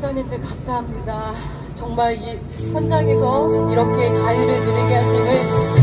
용사님들 감사합니다. 정말 이 현장에서 이렇게 자유를 누리게 하심을